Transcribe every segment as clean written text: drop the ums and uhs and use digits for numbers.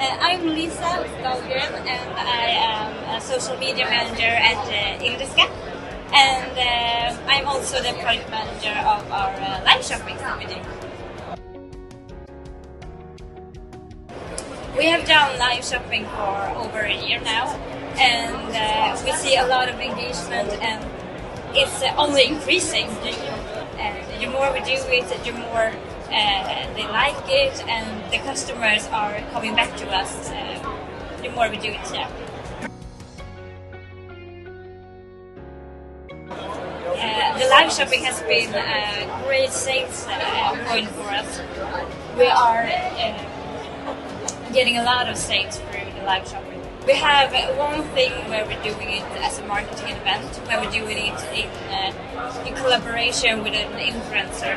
I'm Lisa Dahlgren and I am a social media manager at Indiska, and I'm also the product manager of our live shopping that we do. We have done live shopping for over a year now, and we see a lot of engagement, and it's only increasing. The more we do it, the more they like it, and the customers are coming back to us the more we do it. Yeah. The live shopping has been a great sales point for us. We are getting a lot of sales through the live shopping. We have one thing where we're doing it as a marketing event, where we're doing it in collaboration with an influencer,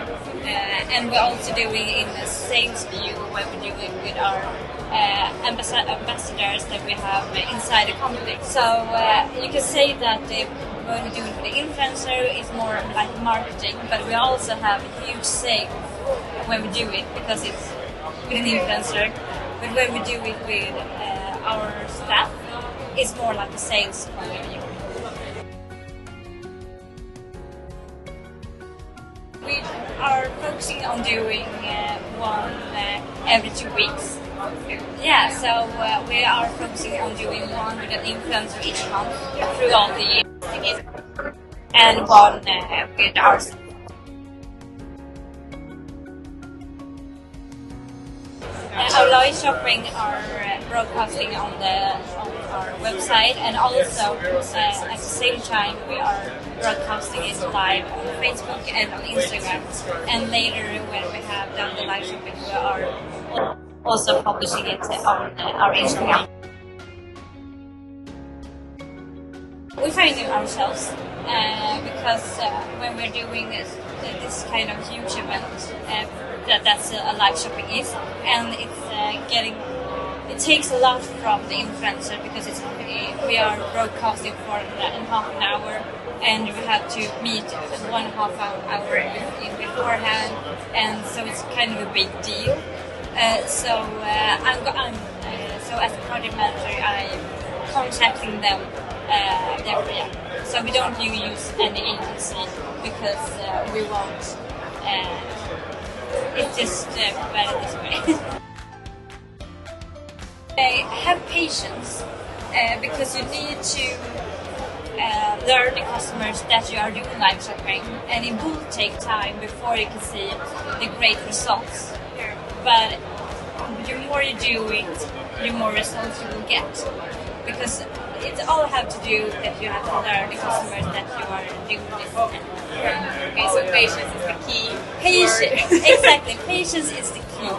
and we're also doing it in a sales view, where we're doing it with our ambassadors that we have inside the company. So you can say that when we do it with the influencer, it's more like marketing, but we also have a huge sale when we do it, because it's with an influencer. But when we do it with our staff, it's more like a sales point of view. We are focusing on doing one every 2 weeks. Yeah, so we are focusing on doing one with an influencer each month throughout the year, and one with our staff. Our live shopping are broadcasting on our website, and also at the same time we are broadcasting it live on Facebook and on Instagram. And later, when we have done the live shopping, we are also publishing it on our Instagram. We find it ourselves because when we're doing this kind of huge event, that's a live shopping is, and it's it takes a lot from the influencer, because it's we are broadcasting for half an hour, and we have to meet 1.5 hour in beforehand, and so it's kind of a big deal. So as a project manager, I'm contacting them. So we don't use any agency, because we want it's just better this way. Have patience, because you need to learn the customers that you are doing live shopping, and it will take time before you can see the great results. But the more you do it, the more results you will get, because it all have to do that you have to learn the customers that you are doing this. Okay, so patience is the key. Patience, exactly. Patience is the key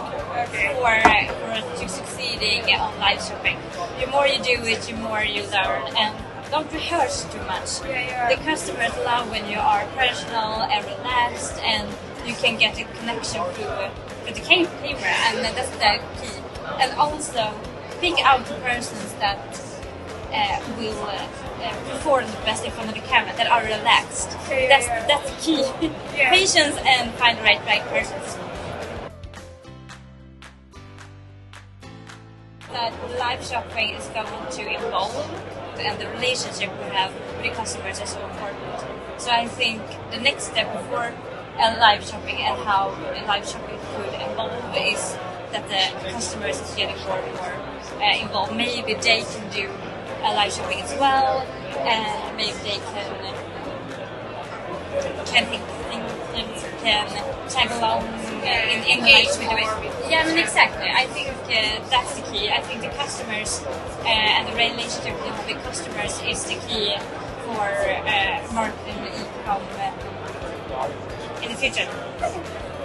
for succeeding on live shopping. The more you do it, the more you learn, and don't rehearse too much. The customers love when you are personal and relaxed, and you can get a connection through the camera, and that's the key. And also pick out the persons that will perform the best in front of the camera, that are relaxed. That's the key. Patience and find the right persons. That live shopping is going to evolve, and the relationship we have with the customers is so important. So I think the next step before live shopping and how live shopping could evolve is that the customers is getting more and more involved. Maybe they can do live shopping as well, and maybe they can tag along and engage with the way. Yeah, I mean, exactly. I think that's the key. I think the customers and the relationship with the customers is the key for marketing e-com in the future.